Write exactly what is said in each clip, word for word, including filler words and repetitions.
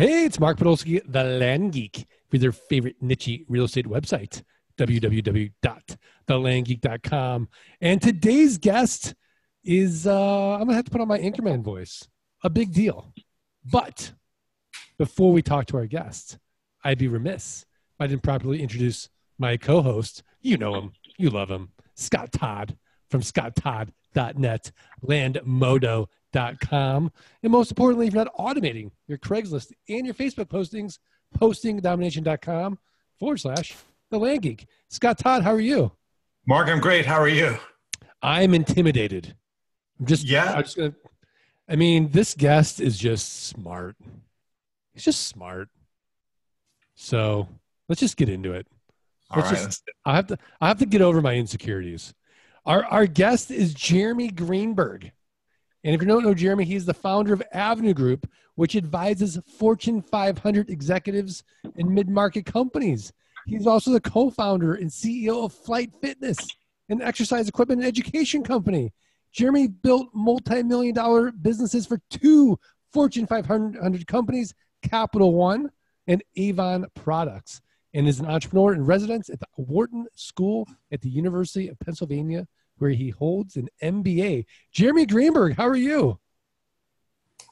Hey, it's Mark Podolsky, The Land Geek, with your favorite niche real estate website, w w w dot the land geek dot com. And today's guest is, uh, I'm going to have to put on my anchorman voice, a big deal. But before we talk to our guest, I'd be remiss if I didn't properly introduce my co-host. You know him, you love him, Scott Todd from scott todd dot net, landmodo dot com. .com. And most importantly, if you're not automating your Craigslist and your Facebook postings, postingdomination.com forward slash The Land Geek. Scott Todd, how are you? Mark, I'm great. How are you? I'm intimidated. I'm just, yeah. I'm just gonna, I mean, this guest is just smart. He's just smart. So let's just get into it. All let's right. Just, I have to, I have to get over my insecurities. Our, our guest is Jeremy Greenberg. And if you don't know Jeremy, he's the founder of Avenue Group, which advises Fortune five hundred executives and mid-market companies. He's also the co-founder and C E O of Flight Fitness, an exercise equipment and education company. Jeremy built multi-million dollar businesses for two Fortune five hundred companies, Capital One and Avon Products, and is an entrepreneur in residence at the Wharton School at the University of Pennsylvania, where he holds an M B A. Jeremy Greenberg, how are you?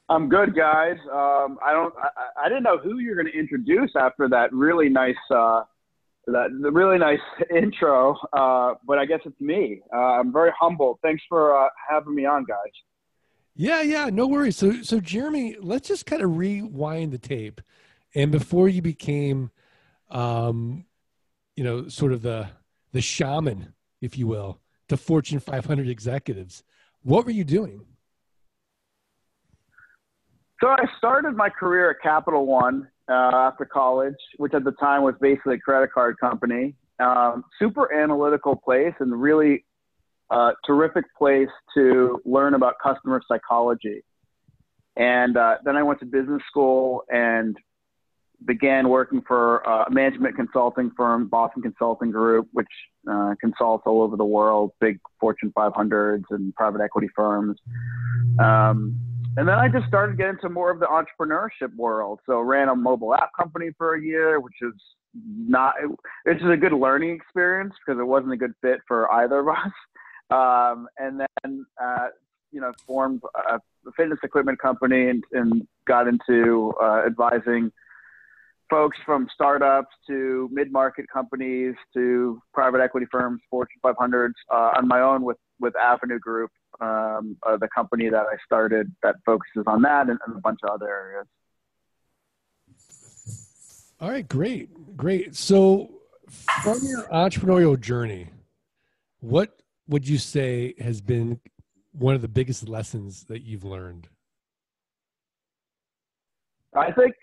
I'm good, guys. Um, I don't. I, I didn't know who you're going to introduce after that really nice, uh, that the really nice intro. Uh, but I guess it's me. Uh, I'm very humbled. Thanks for uh, having me on, guys. Yeah, yeah, no worries. So, so Jeremy, let's just kind of rewind the tape. And before you became, um, you know, sort of the the shaman, if you will, to Fortune five hundred executives, what were you doing? So I started my career at Capital One uh, after college, which at the time was basically a credit card company. Um, super analytical place and really uh, terrific place to learn about customer psychology. And uh, then I went to business school and began working for a management consulting firm, Boston Consulting Group, which uh, consults all over the world, big Fortune five hundreds and private equity firms. Um, and then I just started getting into more of the entrepreneurship world. So ran a mobile app company for a year, which is not, it's just a good learning experience because it wasn't a good fit for either of us. Um, and then, uh, you know, formed a fitness equipment company and, and got into uh, advising folks from startups to mid-market companies to private equity firms, Fortune five hundreds, uh, on my own with, with Avenue Group, um, uh, the company that I started that focuses on that and, and a bunch of other areas. All right, great, great. So from your entrepreneurial journey, what would you say has been one of the biggest lessons that you've learned? I think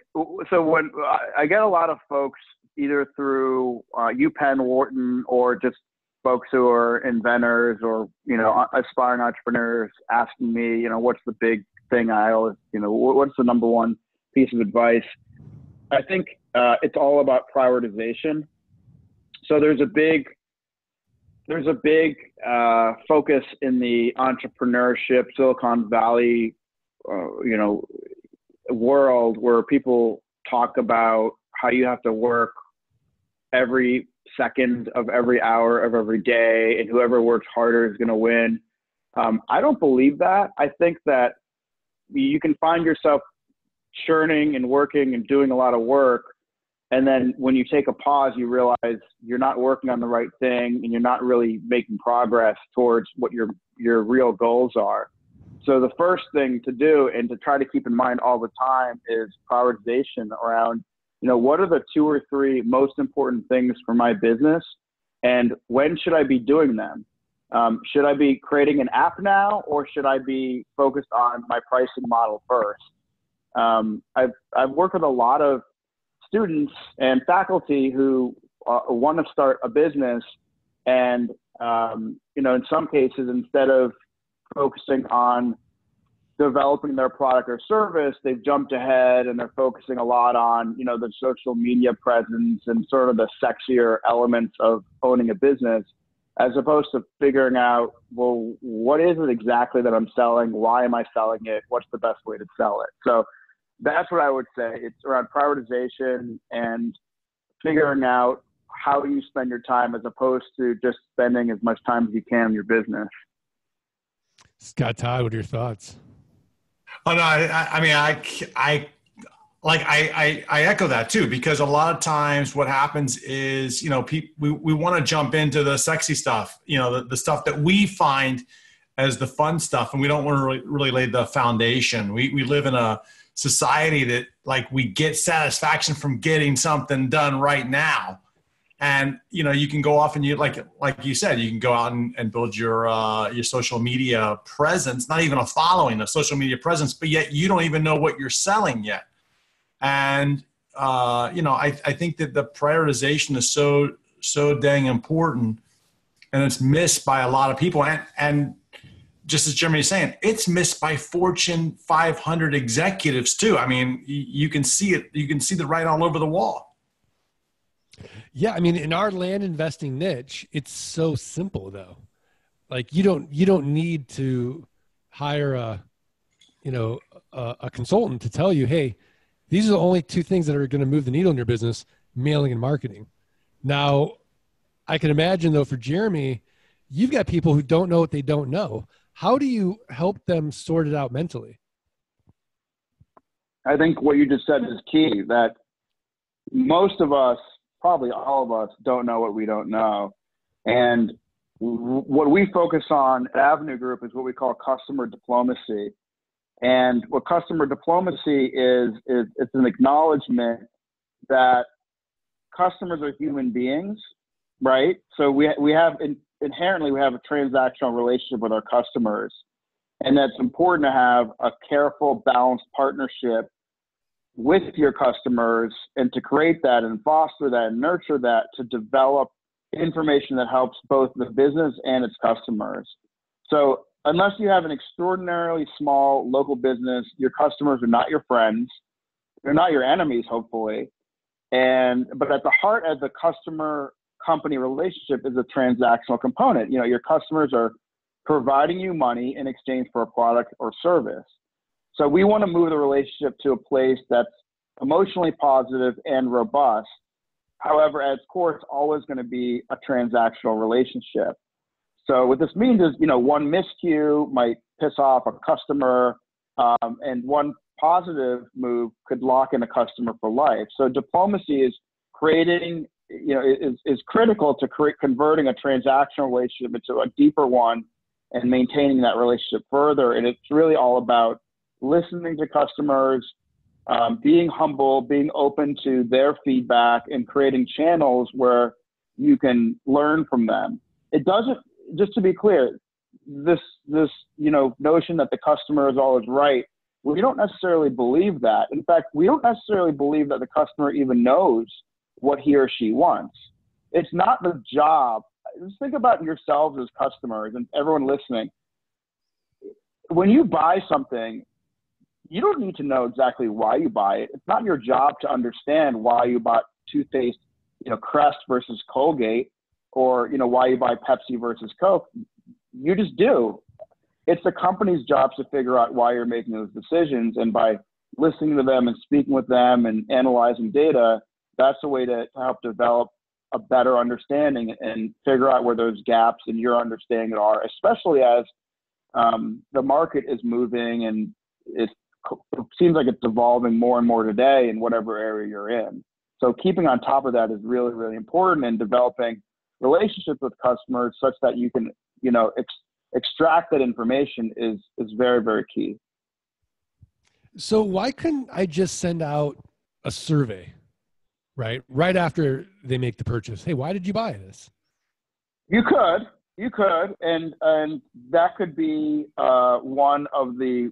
so. When I get a lot of folks either through uh, UPenn, Wharton, or just folks who are inventors or you know aspiring entrepreneurs asking me, you know, what's the big thing? I always, you know, what's the number one piece of advice? I think uh, it's all about prioritization. So there's a big there's a big uh, focus in the entrepreneurship Silicon Valley, uh, you know. world where people talk about how you have to work every second of every hour of every day and whoever works harder is going to win. Um, I don't believe that. I think that you can find yourself churning and working and doing a lot of work. And then when you take a pause, you realize you're not working on the right thing and you're not really making progress towards what your, your real goals are. So the first thing to do and to try to keep in mind all the time is prioritization around, you know, what are the two or three most important things for my business and when should I be doing them? Um, should I be creating an app now or should I be focused on my pricing model first? Um, I've, I've worked with a lot of students and faculty who uh, want to start a business and, um, you know, in some cases, instead of focusing on developing their product or service, they've jumped ahead and they're focusing a lot on, you know, the social media presence and sort of the sexier elements of owning a business, as opposed to figuring out, well, what is it exactly that I'm selling? Why am I selling it? What's the best way to sell it? So that's what I would say. It's around prioritization and figuring out how you spend your time as opposed to just spending as much time as you can in your business. Scott Todd, what are your thoughts? Oh, no, I, I mean, I, I, like, I, I, I echo that too, because a lot of times what happens is, you know, people, we, we want to jump into the sexy stuff, you know, the, the stuff that we find as the fun stuff. And we don't want to really, really lay the foundation. We, we live in a society that, like, we get satisfaction from getting something done right now. And, you know, you can go off and you, like, like you said, you can go out and, and build your, uh, your social media presence, not even a following, a social media presence, but yet you don't even know what you're selling yet. And, uh, you know, I, I think that the prioritization is so, so dang important, and it's missed by a lot of people. And, and just as Jeremy is saying, it's missed by Fortune five hundred executives too. I mean, you can see it, you can see the writing all over the wall. Yeah. I mean, in our land investing niche, it's so simple though. Like, you don't, you don't need to hire a, you know, a, a consultant to tell you, hey, these are the only two things that are going to move the needle in your business, mailing and marketing. Now, I can imagine though, for Jeremy, you've got people who don't know what they don't know. How do you help them sort it out mentally? I think what you just said is key, that most of us, probably all of us, don't know what we don't know. And what we focus on at Avenue Group is what we call customer diplomacy. And what customer diplomacy is, is it's an acknowledgement that customers are human beings, right? So we, we have in, inherently, we have a transactional relationship with our customers. And that's important to have a careful, balanced partnership with your customers, and to create that and foster that and nurture that, to develop information that helps both the business and its customers. So unless you have an extraordinarily small local business, your customers are not your friends. They're not your enemies, hopefully. And, but at the heart of the customer company relationship is a transactional component. You know, your customers are providing you money in exchange for a product or service. So we want to move the relationship to a place that's emotionally positive and robust. However, at its core, it's always going to be a transactional relationship. So what this means is, you know, one miscue might piss off a customer, um, and one positive move could lock in a customer for life. So diplomacy is creating, you know, is, is critical to create, converting a transactional relationship into a deeper one and maintaining that relationship further. And it's really all about listening to customers, um, being humble, being open to their feedback, and creating channels where you can learn from them. It doesn't, just to be clear, this, this, you know, notion that the customer is always right, we don't necessarily believe that. In fact, we don't necessarily believe that the customer even knows what he or she wants. It's not the job. Just think about yourselves as customers and everyone listening. When you buy something, you don't need to know exactly why you buy it. It's not your job to understand why you bought toothpaste, you know, Crest versus Colgate, or, you know, why you buy Pepsi versus Coke. You just do. It's the company's job to figure out why you're making those decisions. And by listening to them and speaking with them and analyzing data, that's a way to, to help develop a better understanding and figure out where those gaps in your understanding are, especially as um, the market is moving and it's, it seems like it's evolving more and more today in whatever area you're in. So keeping on top of that is really, really important, in developing relationships with customers such that you can, you know, ex extract that information is, is very, very key. So why couldn't I just send out a survey, right? Right after they make the purchase. Hey, why did you buy this? You could, you could. And, and that could be uh, one of the,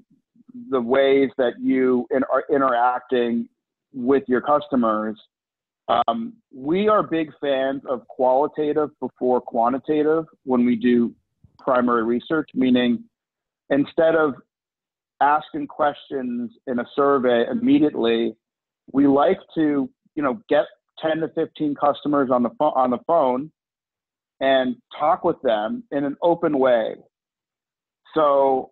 the ways that you in, are interacting with your customers. Um, we are big fans of qualitative before quantitative when we do primary research, meaning instead of asking questions in a survey immediately, we like to, you know, get ten to fifteen customers on the, on the phone and talk with them in an open way. So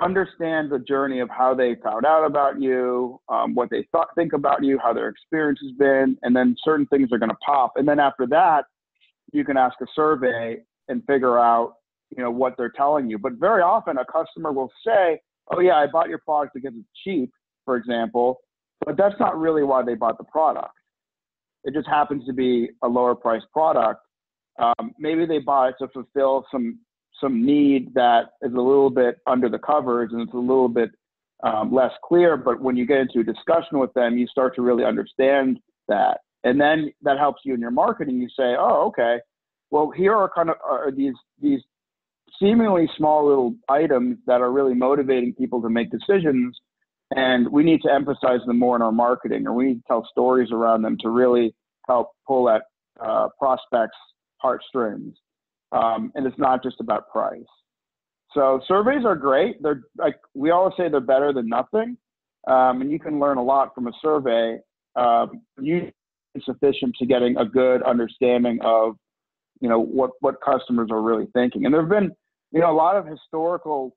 understand the journey of how they found out about you, um, what they thought, think about you, how their experience has been, and then certain things are going to pop. And then after that, you can ask a survey and figure out, you know, what they're telling you. But very often a customer will say, oh yeah, I bought your product because it's cheap, for example, but that's not really why they bought the product. It just happens to be a lower priced product. Um, maybe they bought it to fulfill some some need that is a little bit under the covers and it's a little bit um, less clear. But when you get into a discussion with them, you start to really understand that. And then that helps you in your marketing. You say, oh, okay, well, here are kind of are these these seemingly small little items that are really motivating people to make decisions. And we need to emphasize them more in our marketing, or we need to tell stories around them to really help pull at uh, prospects' heartstrings. Um, and it's not just about price. So surveys are great. They're like, we always say they're better than nothing. Um, and you can learn a lot from a survey. Um, usually sufficient to getting a good understanding of, you know, what, what customers are really thinking. And there've been, you know, a lot of historical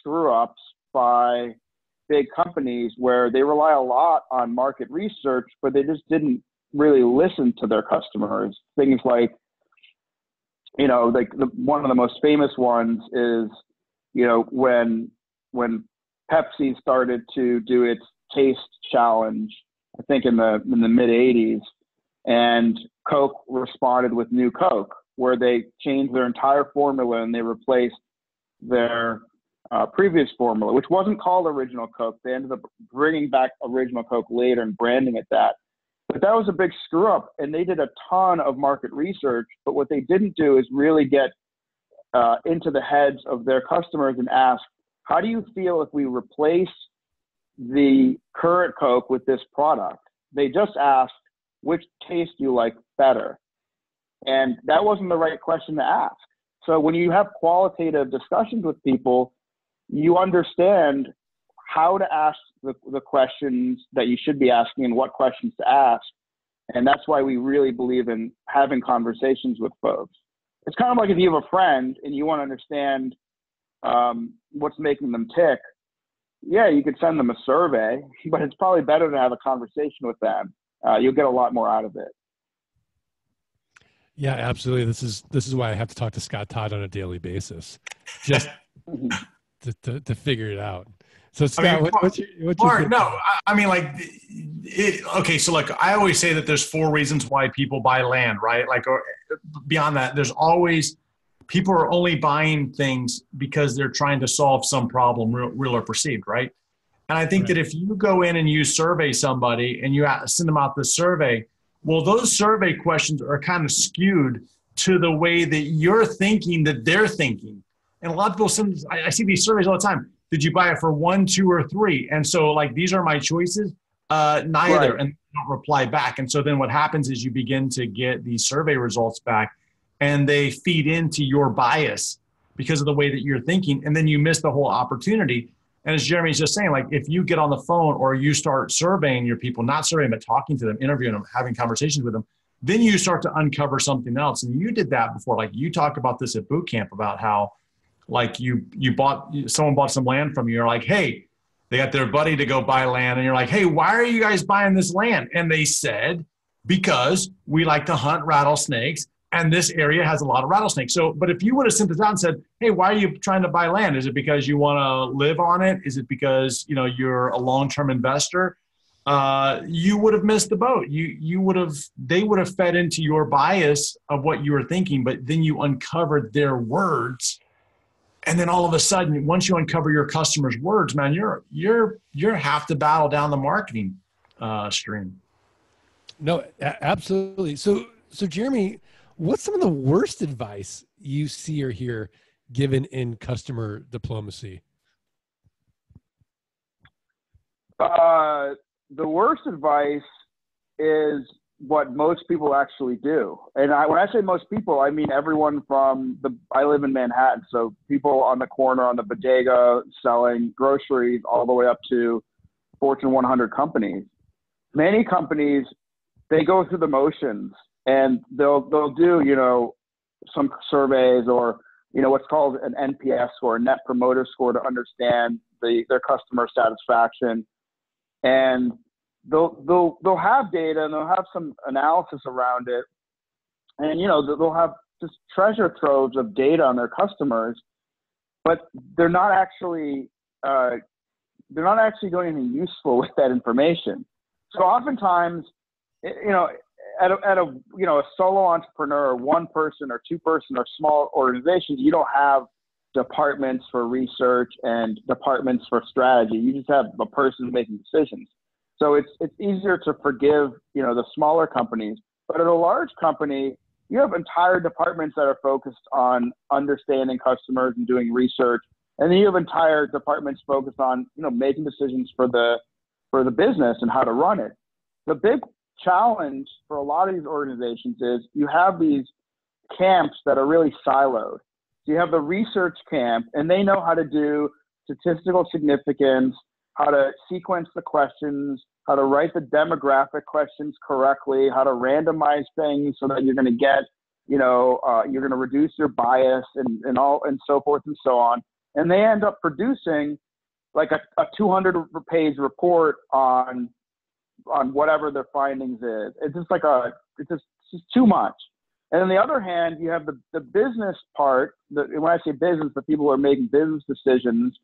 screw ups by big companies where they rely a lot on market research, but they just didn't really listen to their customers. Things like, you know, like the, one of the most famous ones is, you know, when when Pepsi started to do its taste challenge, I think in the in the mid eighties, and Coke responded with New Coke, where they changed their entire formula and they replaced their uh, previous formula, which wasn't called Original Coke. They ended up bringing back Original Coke later and branding it that. But that was a big screw up, and they did a ton of market research. But what they didn't do is really get uh, into the heads of their customers and ask, how do you feel if we replace the current Coke with this product? They just asked, which taste do you like better? And that wasn't the right question to ask. So when you have qualitative discussions with people, you understand how to ask the, the questions that you should be asking and what questions to ask. And that's why we really believe in having conversations with folks. It's kind of like if you have a friend and you want to understand um, what's making them tick. Yeah, you could send them a survey, but it's probably better to have a conversation with them. Uh, you'll get a lot more out of it. Yeah, absolutely. This is, this is why I have to talk to Scott Todd on a daily basis, just to, to, to figure it out. So Scott, I mean, what, what's your, what's Mark, your no, I mean, like, it, okay, so like I always say that there's four reasons why people buy land, right? Like, or beyond that, there's always, people are only buying things because they're trying to solve some problem, real, real or perceived, right? And I think right. that if you go in and you survey somebody and you send them out the survey, well, those survey questions are kind of skewed to the way that you're thinking that they're thinking. And a lot of people, send, I, I see these surveys all the time. Did you buy it for one, two, or three? And so, like, these are my choices. Uh, neither, right. and they don't reply back. And so then what happens is you begin to get these survey results back, and they feed into your bias because of the way that you're thinking. And then you miss the whole opportunity. And as Jeremy's just saying, like, if you get on the phone or you start surveying your people, not surveying, but talking to them, interviewing them, having conversations with them, then you start to uncover something else. And you did that before. Like, you talk about this at boot camp about how, like, you, you bought, someone bought some land from you. You're like, hey, they got their buddy to go buy land. And you're like, hey, why are you guys buying this land? And they said, because we like to hunt rattlesnakes and this area has a lot of rattlesnakes. So, but if you would have sent this out and said, hey, why are you trying to buy land? Is it because you want to live on it? Is it because, you know, you're a long-term investor? Uh, you would have missed the boat. You, you would have, they would have fed into your bias of what you were thinking, but then you uncovered their words. And then all of a sudden, once you uncover your customer's words, man, you're you're you're half the battle down the marketing uh, stream. No, absolutely. So, so Jeremy, what's some of the worst advice you see or hear given in customer diplomacy? Uh, the worst advice is what most people actually do. And I, when I say most people, I mean everyone from the, I live in Manhattan, so people on the corner, on the bodega, selling groceries, all the way up to Fortune one hundred companies. Many companies, they go through the motions and they'll, they'll do, you know, some surveys or you know, what's called an N P S score, Net Promoter Score, to understand the, their customer satisfaction. And they'll, they'll, they'll have data and they'll have some analysis around it. And, you know, they'll have just treasure troves of data on their customers, but they're not actually, uh, they're not actually doing anything useful with that information. So oftentimes, you know, at a, at a, you know, a solo entrepreneur, or one person or two person or small organization, you don't have departments for research and departments for strategy. You just have a person making decisions. So it's, it's easier to forgive, you know, the smaller companies, but at a large company, you have entire departments that are focused on understanding customers and doing research. And then you have entire departments focused on, you know, making decisions for the, for the business and how to run it. The big challenge for a lot of these organizations is you have these camps that are really siloed. So you have the research camp, and they know how to do statistical significance, how to sequence the questions, how to write the demographic questions correctly, how to randomize things so that you're going to get, you know, uh, you're going to reduce your bias and, and all and so forth and so on. And they end up producing like a, a two hundred page report on on whatever their findings is. It's just like a, it's just, it's just too much. And on the other hand, you have the, the business part. The, when I say business, the people who are making business decisions,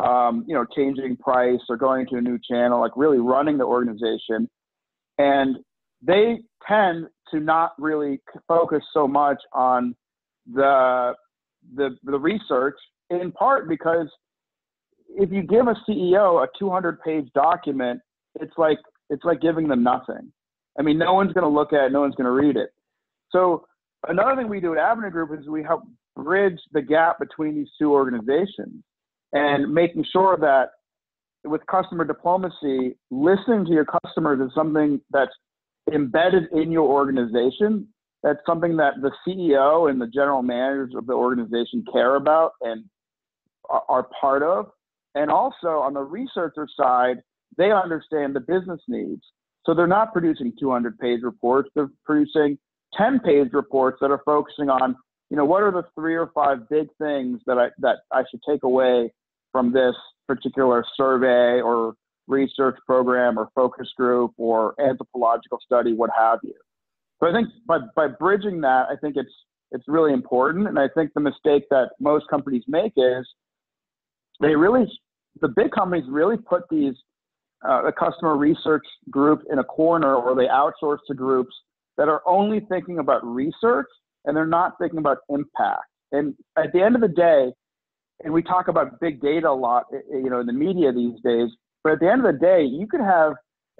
um, you know, changing price or going to a new channel, like really running the organization. And they tend to not really focus so much on the the, the research, in part because if you give a C E O a two hundred page document, it's like, it's like giving them nothing. I mean, no one's going to look at it. No one's going to read it. So another thing we do at Avenue Group is we help bridge the gap between these two organizations and making sure that with customer diplomacy, listening to your customers is something that's embedded in your organization. That's something that the C E O and the general managers of the organization care about and are part of. And also on the researcher side, they understand the business needs. So they're not producing two hundred page reports. They're producing ten page reports that are focusing on, you know, what are the three or five big things that I, that I should take away from this particular survey or research program or focus group or anthropological study, what have you. So I think by, by bridging that, I think it's, it's really important. And I think the mistake that most companies make is they really, the big companies really put these, Uh, a customer research group in a corner, or they outsource to groups that are only thinking about research and they're not thinking about impact. And at the end of the day, and we talk about big data a lot, you know, in the media these days, but at the end of the day, you could have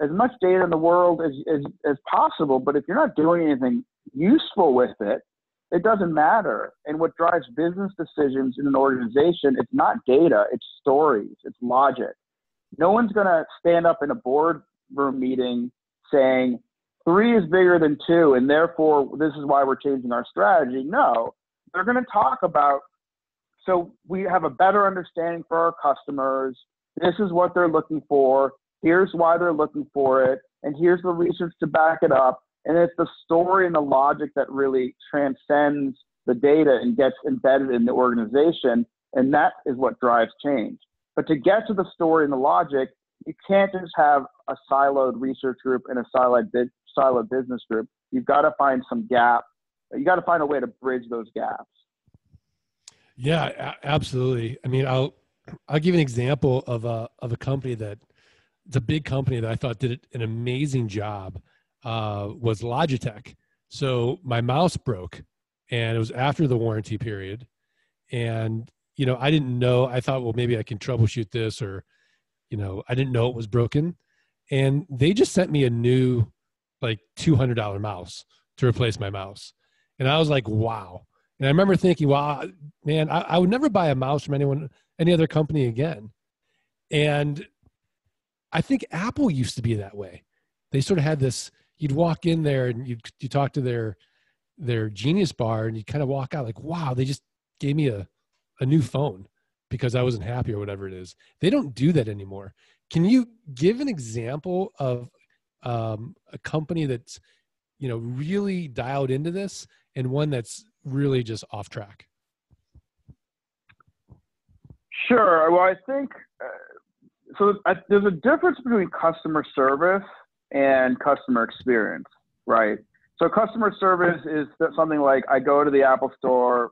as much data in the world as, as, as possible, but if you're not doing anything useful with it, it doesn't matter. And what drives business decisions in an organization, it's not data, it's stories, it's logic. No one's going to stand up in a boardroom meeting saying three is bigger than two, and therefore this is why we're changing our strategy. No, they're going to talk about, so we have a better understanding for our customers. This is what they're looking for. Here's why they're looking for it. And here's the research to back it up. And it's the story and the logic that really transcends the data and gets embedded in the organization. And that is what drives change. But to get to the story and the logic, you can't just have a siloed research group and a siloed, bi- siloed business group. You've got to find some gap. You got to find a way to bridge those gaps. Yeah, a- absolutely. I mean, I'll I'll give an example of a of a company that it's a big company that I thought did an amazing job. Uh, was Logitech. So my mouse broke, and it was after the warranty period, and you know, I didn't know, I thought, well, maybe I can troubleshoot this, or, you know, I didn't know it was broken. And they just sent me a new, like two hundred dollars mouse to replace my mouse. And I was like, wow. And I remember thinking, wow, man, I, I would never buy a mouse from anyone, any other company again. And I think Apple used to be that way. They sort of had this, you'd walk in there and you'd, you talk to their, their Genius bar, and you kind of walk out like, wow, they just gave me a, a new phone because I wasn't happy or whatever it is. They don't do that anymore. Can you give an example of um, a company that's, you know, really dialed into this and one that's really just off track? Sure. Well, I think uh, so. I, there's a difference between customer service and customer experience, right? So customer service is something like I go to the Apple store,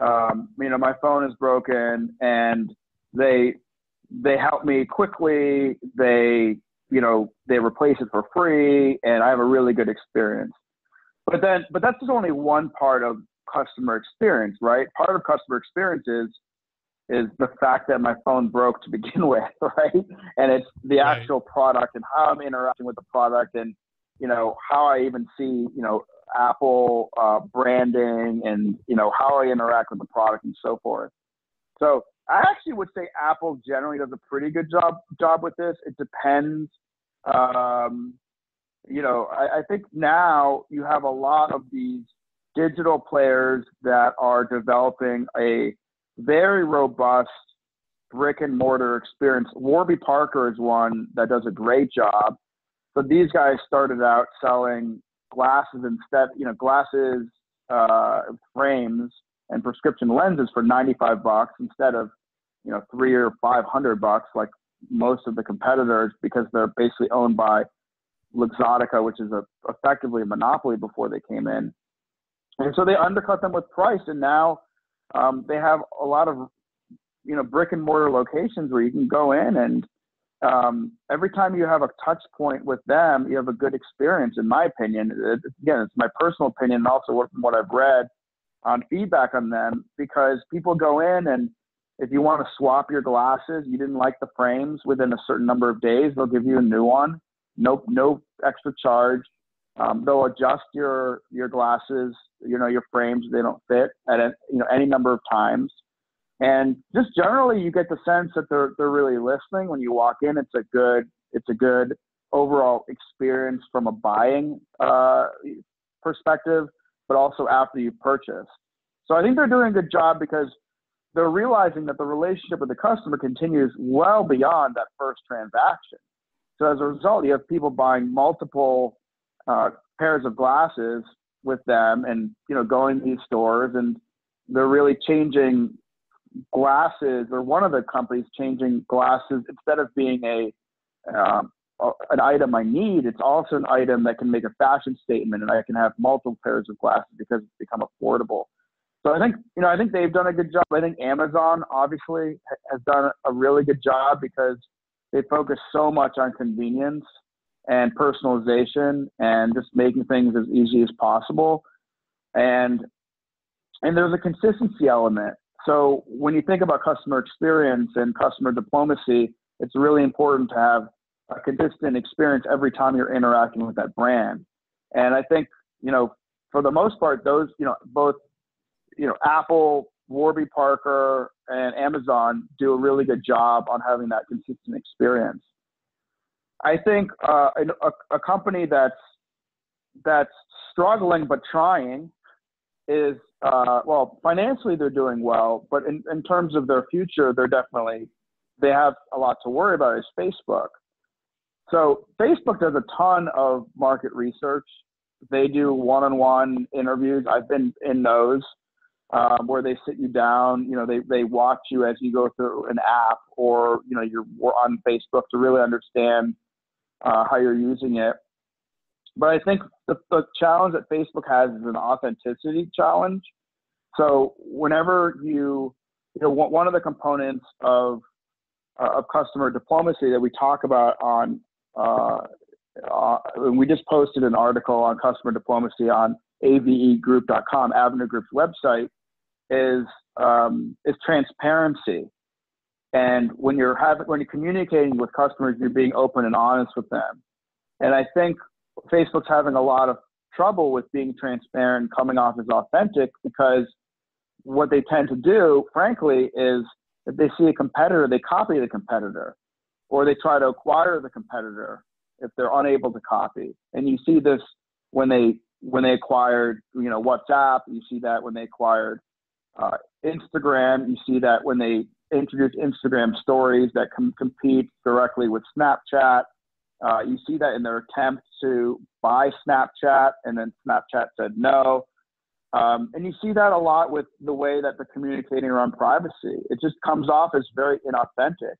um, you know, my phone is broken, and they they help me quickly. They you know they replace it for free, and I have a really good experience. But then, but that's just only one part of customer experience, right? Part of customer experience is is the fact that my phone broke to begin with, right? And it's the right. actual product and how I'm interacting with the product, and you know how I even see you know Apple uh, branding, and you know how I interact with the product and so forth. So I actually would say Apple generally does a pretty good job job with this. It depends. Um, you know, I, I think now you have a lot of these digital players that are developing a very robust brick and mortar experience. Warby Parker is one that does a great job. So these guys started out selling glasses instead, you know, glasses, uh, frames and prescription lenses for ninety-five bucks instead of, you know, three or five hundred bucks, like most of the competitors, because they're basically owned by Luxottica, which is a, effectively a monopoly before they came in. And so they undercut them with price. And now um, they have a lot of, you know, brick and mortar locations where you can go in, and um, every time you have a touch point with them, you have a good experience, in my opinion. It, again, it's my personal opinion, and also what, what I've read on feedback on them, because people go in, and if you want to swap your glasses, you didn't like the frames within a certain number of days, they'll give you a new one. No, no extra charge. Um, they'll adjust your, your glasses, you know, your frames, they don't fit at a, you know, any number of times. And just generally you get the sense that they're, they're really listening when you walk in. It's a good, it's a good overall experience from a buying uh, perspective, but also after you purchase. So I think they're doing a good job, because they're realizing that the relationship with the customer continues well beyond that first transaction. So as a result, you have people buying multiple uh, pairs of glasses with them, and you know going to these stores, and they're really changing glasses, or one of the companies changing glasses, instead of being a um, an item I need, it's also an item that can make a fashion statement, and I can have multiple pairs of glasses because it's become affordable. So I think you know I think they've done a good job. I think Amazon obviously has done a really good job, because they focus so much on convenience and personalization and just making things as easy as possible. And, and there's a consistency element. So when you think about customer experience and customer diplomacy, it's really important to have a consistent experience every time you're interacting with that brand. And I think, you know, for the most part, those, you know, both, you know, Apple, Warby Parker, and Amazon do a really good job on having that consistent experience. I think uh, a, a company that's that's struggling but trying is, uh, well, financially they're doing well, but in, in terms of their future, they're definitely, they have a lot to worry about, is Facebook. So Facebook does a ton of market research. They do one-on-one interviews. I've been in those. Um, where they sit you down, you know, they, they watch you as you go through an app, or, you know, you're on Facebook to really understand uh, how you're using it. But I think the, the challenge that Facebook has is an authenticity challenge. So whenever you, you know, one of the components of, uh, of customer diplomacy that we talk about on, uh, uh, we just posted an article on customer diplomacy on A V E group dot com, Avenue Group's website, is um, is transparency, and when you're having when you're communicating with customers, you're being open and honest with them. And I think Facebook's having a lot of trouble with being transparent, coming off as authentic, because what they tend to do, frankly, is if they see a competitor, they copy the competitor, or they try to acquire the competitor if they're unable to copy. And you see this when they when they acquired, you know, WhatsApp. You see that when they acquired uh, Instagram. You see that when they introduced Instagram stories that com- compete directly with Snapchat. Uh, you see that in their attempt to buy Snapchat, and then Snapchat said no. Um, and you see that a lot with the way that they're communicating around privacy. It just comes off as very inauthentic.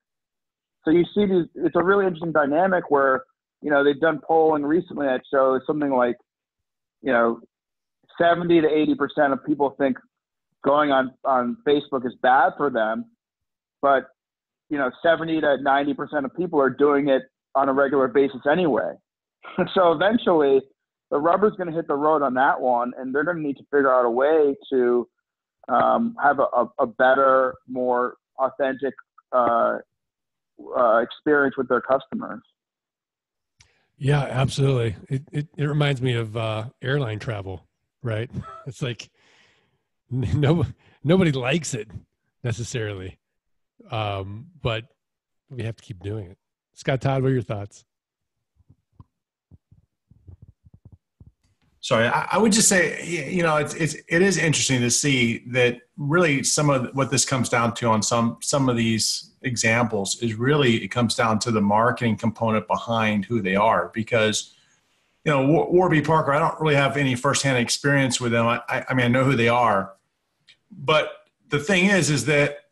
So you see these, it's a really interesting dynamic where, you know, they've done polling recently that shows something like, you know, seventy to eighty percent of people think going on, on Facebook is bad for them, but, you know, seventy to ninety percent of people are doing it on a regular basis anyway. So eventually the rubber's going to hit the road on that one, and they're going to need to figure out a way to um, have a, a, a better, more authentic uh, uh, experience with their customers. Yeah, absolutely. It it, it reminds me of uh, airline travel, right? It's like no nobody likes it necessarily, um, but we have to keep doing it. Scott Todd, what are your thoughts? Sorry, I would just say, you know, it's, it's, it is interesting to see that really some of what this comes down to on some, some of these examples is really, it comes down to the marketing component behind who they are, because, you know, War- Warby Parker, I don't really have any firsthand experience with them. I, I mean, I know who they are, but the thing is, is that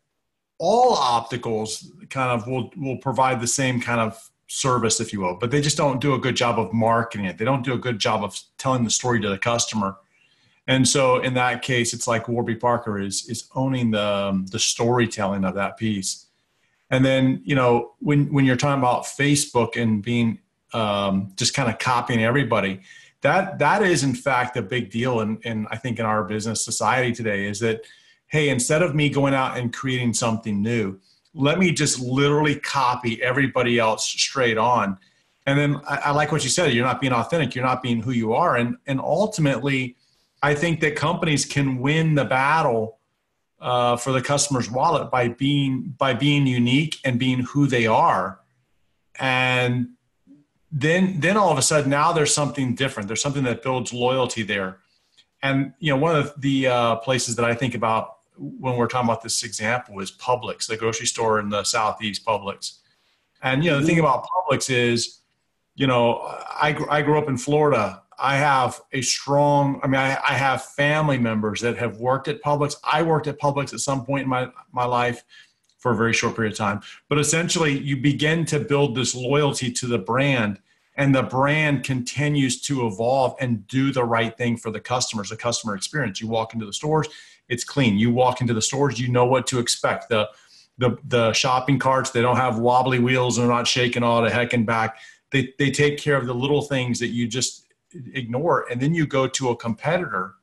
all opticals kind of will, will provide the same kind of service, if you will, but they just don't do a good job of marketing it. They don't do a good job of telling the story to the customer. And so in that case, it's like Warby Parker is, is owning the, um, the storytelling of that piece. And then, you know, when, when you're talking about Facebook and being um, just kind of copying everybody, that, that is in fact a big deal. And, and I think in our business society today is that, hey, instead of me going out and creating something new, let me just literally copy everybody else straight on. And then I, I like what you said, you're not being authentic. You're not being who you are. And, and ultimately I think that companies can win the battle uh, for the customer's wallet by being, by being unique and being who they are. And then, then all of a sudden now there's something different. There's something that builds loyalty there. And, you know, one of the uh, places that I think about when we're talking about this example is Publix, the grocery store in the Southeast, Publix. And, you know, the thing about Publix is, you know, I, I grew up in Florida. I have a strong, I mean, I, I have family members that have worked at Publix. I worked at Publix at some point in my, my life for a very short period of time, but essentially you begin to build this loyalty to the brand, and the brand continues to evolve and do the right thing for the customers, the customer experience. You walk into the stores, it's clean. You walk into the stores, you know what to expect. The, the, the shopping carts, they don't have wobbly wheels. They're not shaking all the heck and back. They, they take care of the little things that you just ignore. And then you go to a competitor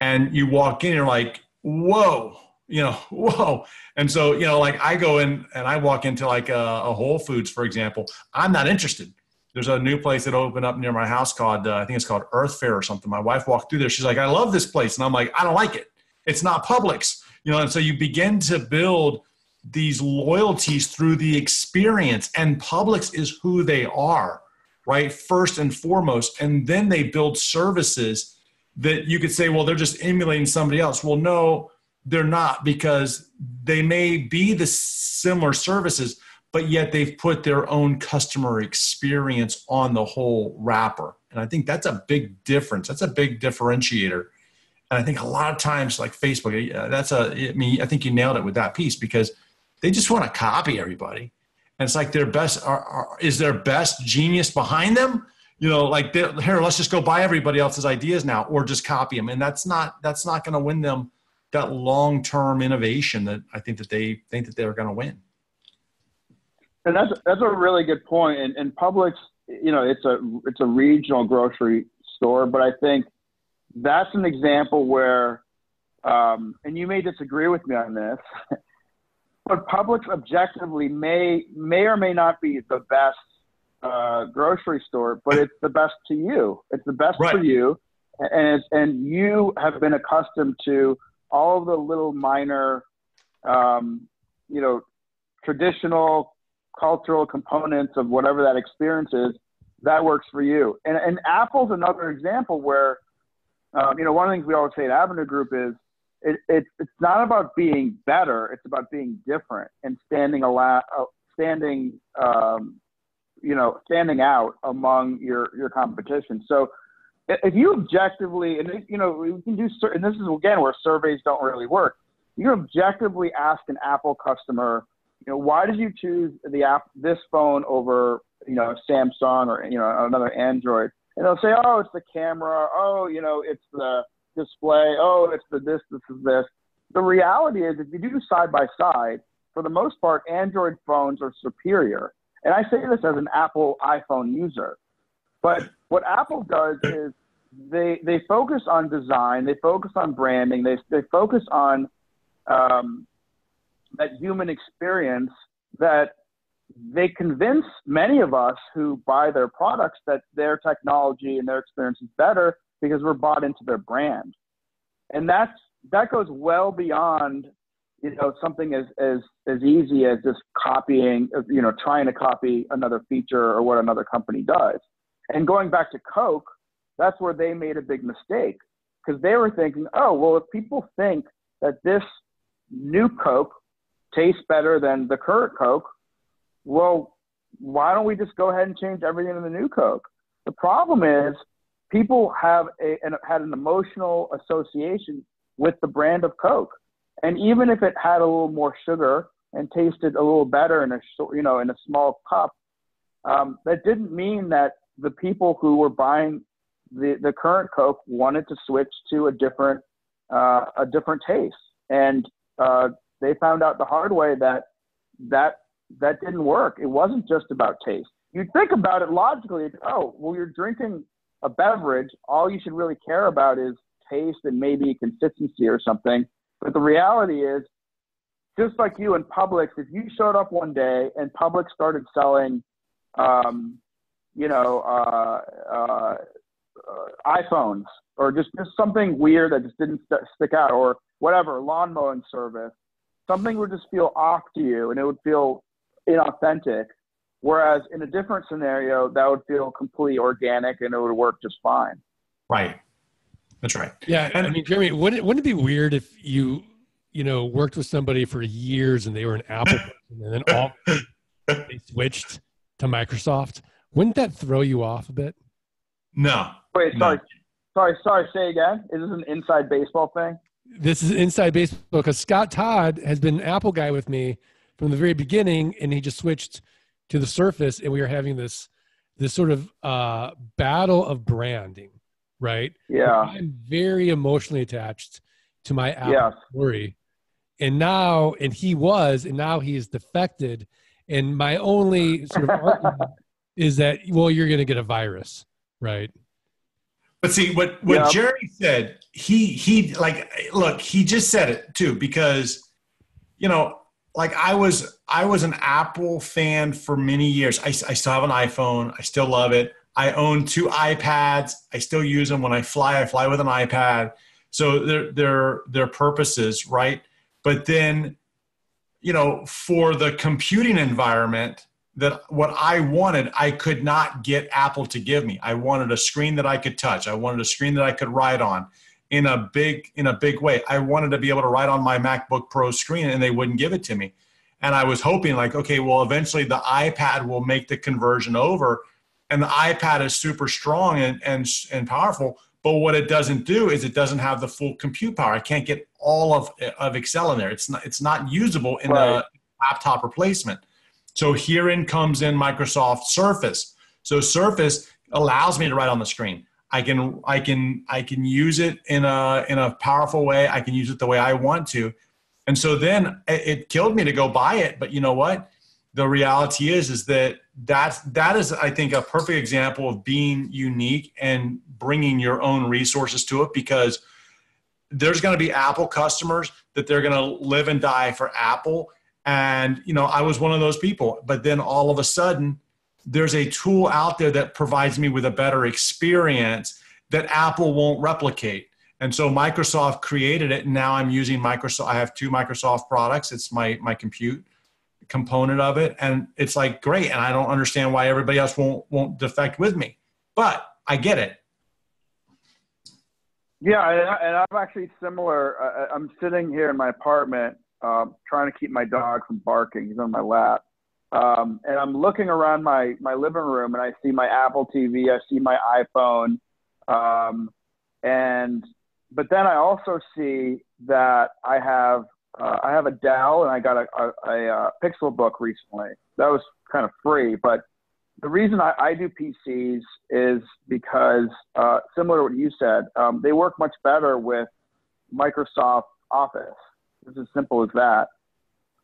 and you walk in, you're like, whoa, you know, whoa. And so, you know, like I go in and I walk into like a, a Whole Foods, for example. I'm not interested. There's a new place that opened up near my house called, uh, I think it's called Earth Fair or something. My wife walked through there. She's like, I love this place. And I'm like, I don't like it. It's not Publix. You know, and so you begin to build these loyalties through the experience, and Publix is who they are, right? First and foremost. And then they build services that you could say, well, they're just emulating somebody else. Well, no, they're not, because they may be the similar services, but yet they've put their own customer experience on the whole wrapper. And I think that's a big difference. That's a big differentiator. And I think a lot of times like Facebook, that's a, I mean, I think you nailed it with that piece, because they just want to copy everybody. And it's like their best, are, are, is their best genius behind them? You know, like here, let's just go buy everybody else's ideas now, or just copy them. And that's not, that's not going to win them that long-term innovation that I think that they think that they're going to win. And that's that's a really good point. And, and Publix, you know, it's a it's a regional grocery store, but I think that's an example where, um, and you may disagree with me on this, but Publix objectively may may or may not be the best uh, grocery store, but it's the best to you. It's the best right. for you, and it's, and you have been accustomed to all of the little minor, um, you know, traditional cultural components of whatever that experience is that works for you. And, and Apple's another example where, um, you know, one of the things we always say at Avenue Group is it, it, it's not about being better. It's about being different and standing, ala- uh, standing, um, you know, standing out among your, your competition. So if you objectively, and you know, we can do certain, this is again where surveys don't really work. You objectively ask an Apple customer, you know, why did you choose the app, this phone over, you know, Samsung or, you know, another Android? And they'll say, oh, it's the camera. Oh, you know, it's the display. Oh, it's the this, this is this. The reality is, if you do side by side, for the most part, Android phones are superior. And I say this as an Apple iPhone user. But what Apple does is they they focus on design, they focus on branding, they they focus on um, that human experience that they convince many of us who buy their products that their technology and their experience is better because we're bought into their brand. And that's, that goes well beyond, you know, something as, as, as easy as just copying, you know, trying to copy another feature or what another company does. And going back to Coke, that's where they made a big mistake, because they were thinking, oh, well, if people think that this new Coke tastes better than the current Coke, well, why don't we just go ahead and change everything to the new Coke? The problem is people have a, an, had an emotional association with the brand of Coke. And even if it had a little more sugar and tasted a little better in a, you know, in a small cup, um, that didn't mean that the people who were buying the, the current Coke wanted to switch to a different, uh, a different taste. And uh, they found out the hard way that that, that didn't work. It wasn't just about taste. You think about it logically. Oh, well, you're drinking a beverage. All you should really care about is taste and maybe consistency or something. But the reality is, just like you in Publix, if you showed up one day and Publix started selling, um, you know, uh, uh, uh, iPhones or just, just something weird that just didn't st- stick out, or whatever, lawn mowing service, something would just feel off to you and it would feel inauthentic. Whereas in a different scenario, that would feel completely organic and it would work just fine. Right. That's right. Yeah. And I mean, Jeremy, wouldn't it, wouldn't it be weird if you, you know, worked with somebody for years and they were an Apple person and then all they switched to Microsoft? Wouldn't that throw you off a bit? No. Wait, sorry. No. Sorry, sorry. Say again. Is this an inside baseball thing? This is inside baseball, because Scott Todd has been an Apple guy with me from the very beginning, and he just switched to the Surface, and we were having this this sort of uh, battle of branding, right? Yeah. Like, I'm very emotionally attached to my Apple yeah. story, and now, and he was, and now he is defected, and my only sort of argument is that, well, you're going to get a virus, right? But see, what, what yeah. Jeremy said, he, he like, look, he just said it too, because, you know, like I was, I was an Apple fan for many years. I, I still have an iPhone. I still love it. I own two iPads. I still use them. When I fly, I fly with an iPad. So they're, they're, they're purposes, right? But then, you know, for the computing environment, that what I wanted, I could not get Apple to give me. I wanted a screen that I could touch. I wanted a screen that I could write on in a big, in a big way. I wanted to be able to write on my MacBook Pro screen, and they wouldn't give it to me. And I was hoping like, okay, well, eventually the iPad will make the conversion over, and the iPad is super strong and, and, and powerful. But what it doesn't do is it doesn't have the full compute power. I can't get all of, of Excel in there. It's not, it's not usable in right. a laptop replacement. So herein comes in Microsoft Surface. So Surface allows me to write on the screen. I can I can I can use it in a in a powerful way. I can use it the way I want to. And so then it killed me to go buy it. But you know what? The reality is is that that's, that is, I think, a perfect example of being unique and bringing your own resources to it, because there's going to be Apple customers that they're going to live and die for Apple. And, you know, I was one of those people, but then all of a sudden there's a tool out there that provides me with a better experience that Apple won't replicate. And so Microsoft created it. And now I'm using Microsoft. I have two Microsoft products. It's my, my compute component of it. And it's like, great. And I don't understand why everybody else won't, won't defect with me, but I get it. Yeah. And, I, and I'm actually similar. Uh, I'm sitting here in my apartment, Um, trying to keep my dog from barking. He's on my lap. Um, and I'm looking around my, my living room, and I see my Apple T V. I see my iPhone. Um, and, but then I also see that I have, uh, I have a Dell, and I got a, a, a, a Pixel book recently. That was kind of free, but the reason I, I do P Cs is because, uh, similar to what you said, um, they work much better with Microsoft Office. It's as simple as that.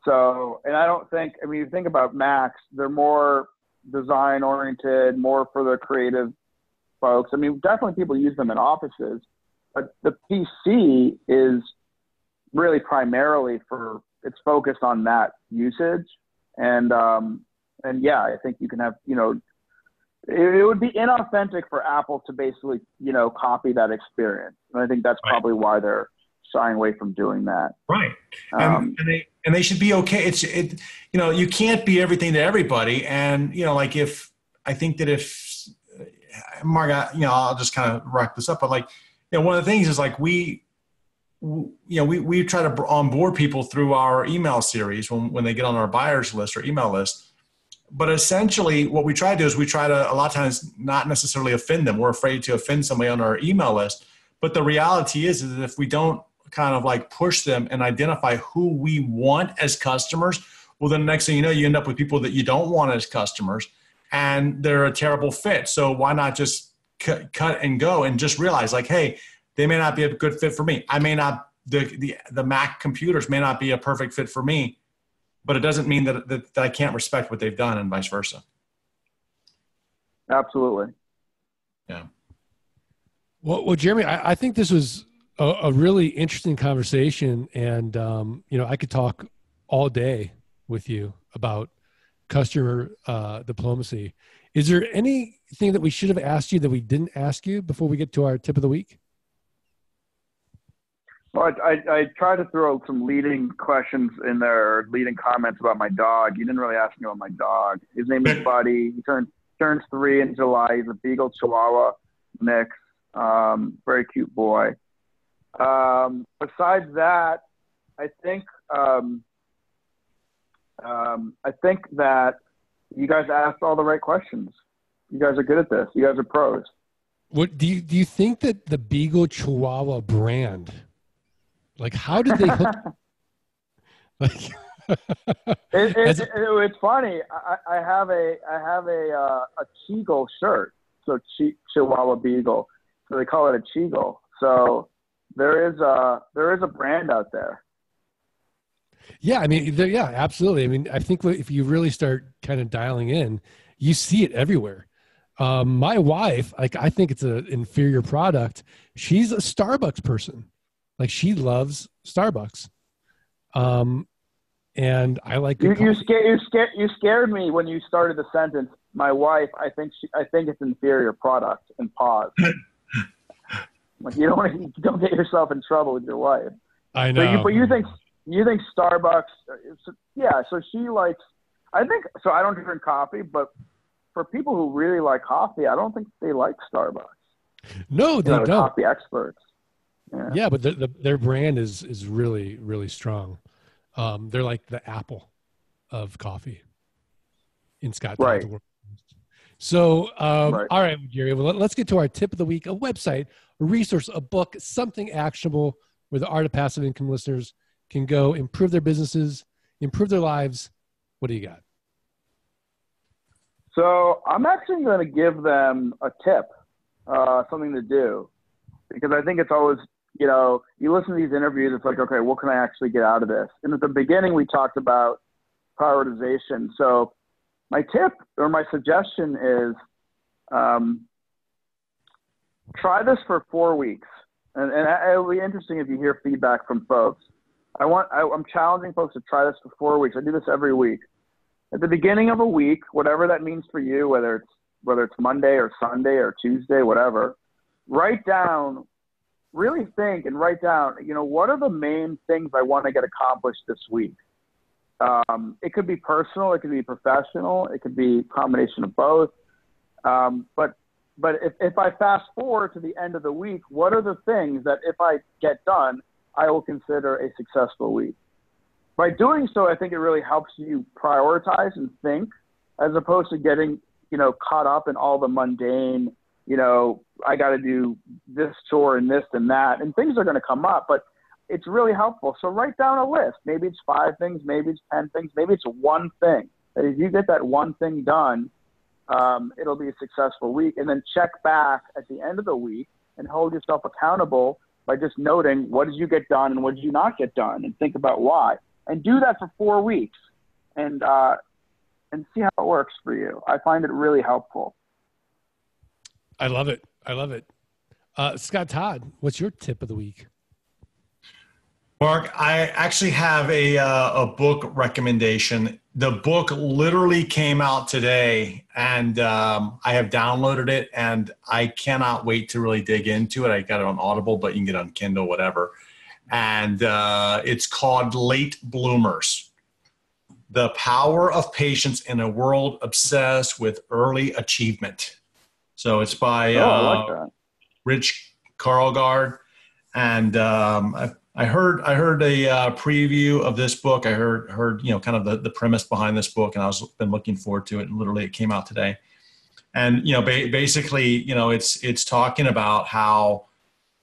So, and I don't think, I mean, you think about Macs, they're more design oriented, more for the creative folks. I mean, definitely people use them in offices, but the P C is really primarily for, it's focused on that usage. And, um, and yeah, I think you can have, you know, it, it would be inauthentic for Apple to basically, you know, copy that experience. And I think that's right. probably why they're shying away from doing that. Right. Um, um, and they, and they should be okay. It's, it, you know, you can't be everything to everybody. And, you know, like if, I think that if, Mark, you know, I'll just kind of wrap this up, but like, you know, one of the things is like, we, you know, we, we try to onboard people through our email series when, when they get on our buyers list or email list. But essentially what we try to do is we try to, a lot of times, not necessarily offend them. We're afraid to offend somebody on our email list. But the reality is, is that if we don't kind of like push them and identify who we want as customers, well, then the next thing you know, you end up with people that you don't want as customers, and they're a terrible fit. So why not just cut, cut and go and just realize like, hey, they may not be a good fit for me. I may not, the, the, the Mac computers may not be a perfect fit for me, but it doesn't mean that, that, that I can't respect what they've done and vice versa. Absolutely. Yeah. Well, well, Jeremy, I, I think this was a, a really interesting conversation, and, um, you know, I could talk all day with you about customer uh, diplomacy. Is there anything that we should have asked you that we didn't ask you before we get to our tip of the week? Well, I, I, I tried to throw some leading questions in there, or leading comments about my dog. You didn't really ask me about my dog. His name is Buddy. He turns turns three in July. He's a Beagle Chihuahua mix. Um, very cute boy. Um, besides that, I think um, um, I think that you guys asked all the right questions. You guys are good at this. You guys are pros. What do you do? You think that the Beagle Chihuahua brand? Like, how did they hook? Like, it, it, it, it, it's funny. I, I have a I have a uh, a Cheagle shirt, so Ch Chihuahua Beagle. So they call it a Cheagle. So there is a there is a brand out there. Yeah, I mean, yeah, absolutely. I mean, I think if you really start kind of dialing in, you see it everywhere. Um, my wife, like, I think it's an inferior product. She's a Starbucks person. Like, she loves Starbucks, um, and I like. You, you scared you scared you scared me when you started the sentence. My wife, I think she, I think it's inferior product. And pause. Like, you don't you don't get yourself in trouble with your wife. I know, so you, but you think you think Starbucks? Yeah. So she likes. I think so. I don't drink coffee, but for people who really like coffee, I don't think they like Starbucks. No, they don't. Coffee experts. Yeah. Yeah, but the, the, their brand is, is really, really strong. Um, they're like the Apple of coffee in Scotland. Right. The world. So, um, right. All right, Jerry, well, let, let's get to our tip of the week, a website, a resource, a book, something actionable where the Art of Passive Income listeners can go improve their businesses, improve their lives. What do you got? So I'm actually going to give them a tip, uh, something to do, because I think it's always, you know, you listen to these interviews, it's like, okay, what can I actually get out of this? And at the beginning, we talked about prioritization. So my tip or my suggestion is um, try this for four weeks. And, and it'll be interesting if you hear feedback from folks. I want, I, I'm challenging folks to try this for four weeks. I do this every week. At the beginning of a week, whatever that means for you, whether it's, whether it's Monday or Sunday or Tuesday, whatever, write down, really think and write down, you know, what are the main things I want to get accomplished this week? Um, it could be personal. It could be professional. It could be a combination of both. Um, but but if, if I fast forward to the end of the week, what are the things that if I get done, I will consider a successful week? By doing so, I think it really helps you prioritize and think, as opposed to getting, you know, caught up in all the mundane, you know, I got to do this chore and this and that, and things are going to come up, but it's really helpful. So write down a list. Maybe it's five things, maybe it's ten things, maybe it's one thing. And if you get that one thing done, um, it'll be a successful week. And then check back at the end of the week and hold yourself accountable by just noting what did you get done and what did you not get done, and think about why. And do that for four weeks and uh, and see how it works for you. I find it really helpful. I love it. I love it. Uh, Scott Todd, what's your tip of the week? Mark, I actually have a uh, a book recommendation. The book literally came out today, and um, I have downloaded it, and I cannot wait to really dig into it. I got it on Audible, but you can get it on Kindle, whatever. And uh, it's called Late Bloomers: The Power of Patience in a World Obsessed with Early Achievement. So it's by oh, I like that. Uh, Rich Karlgaard, and um, I I heard I heard a uh, preview of this book. I heard heard you know kind of the, the premise behind this book, and I was been looking forward to it. And literally, it came out today. And you know, ba- basically, you know, it's it's talking about how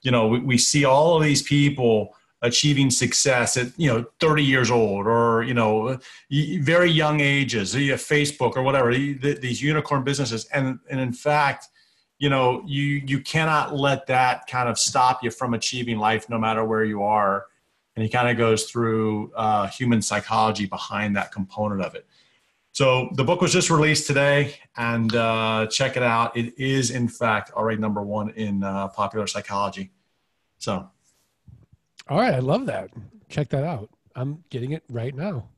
you know we, we see all of these people achieving success at you know thirty years old, or you know very young ages, you have Facebook or whatever, these unicorn businesses, and and in fact, you know, you, you cannot let that kind of stop you from achieving life no matter where you are. And he kind of goes through uh, human psychology behind that component of it. So the book was just released today, and uh, check it out. It is, in fact, already number one in uh, popular psychology. So. All right. I love that. Check that out. I'm getting it right now.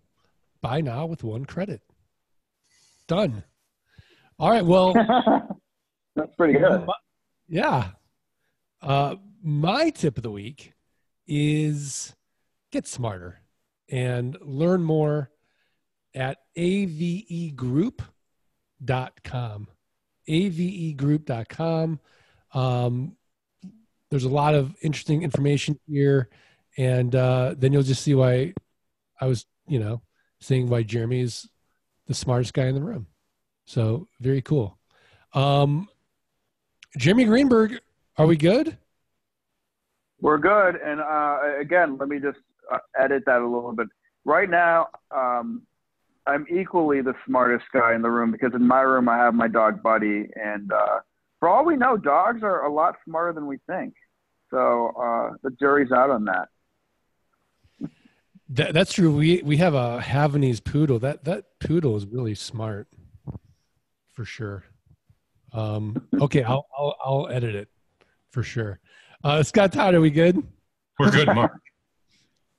Buy now with one credit. Done. All right. Well, that's pretty good. Yeah. Uh, my tip of the week is get smarter and learn more at A V E group dot com. A V E group dot com. Um, there's a lot of interesting information here. And uh, then you'll just see why I was, you know, seeing why Jeremy is the smartest guy in the room. So very cool. Um, Jeremy Greenberg, are we good? We're good. And uh, again, let me just uh, edit that a little bit. Right now, um, I'm equally the smartest guy in the room, because in my room I have my dog Buddy. And uh, for all we know, dogs are a lot smarter than we think. So uh, the jury's out on that. that. That's true. We we have a Havanese poodle. That that poodle is really smart, for sure. Um, okay, I'll, I'll, I'll edit it for sure. Uh, Scott Todd, are we good? We're good, Mark.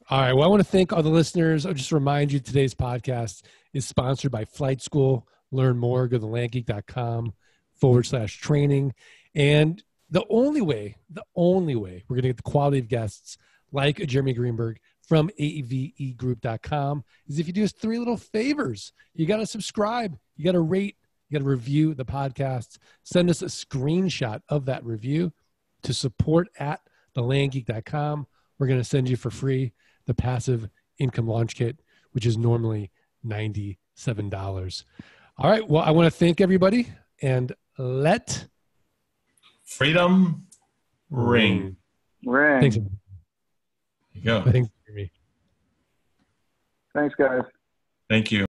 All right. Well, I want to thank all the listeners. I'll just remind you, today's podcast is sponsored by Flight School. Learn more. Go to thelandgeek.com forward slash training. And the only way, the only way we're going to get the quality of guests like Jeremy Greenberg from A V E group dot com is if you do us three little favors. You got to subscribe. You got to rate. You got to review the podcast. Send us a screenshot of that review to support at the land geek dot com. We're going to send you for free the passive income launch kit, which is normally ninety-seven dollars. All right. Well, I want to thank everybody, and let freedom ring. Ring. Thanks. There you go. Thanks, Jeremy. Thanks, guys. Thank you.